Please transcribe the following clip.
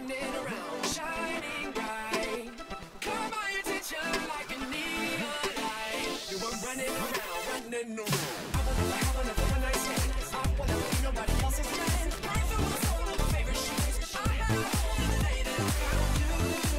running around, shining bright. Caught my attention like a neon light. You were running around, running around. I wanna love, I wanna love, I stand. I wanna love, nobody else is standing. Life in my soul, my favorite shoes. I had a hole in the day that I found you.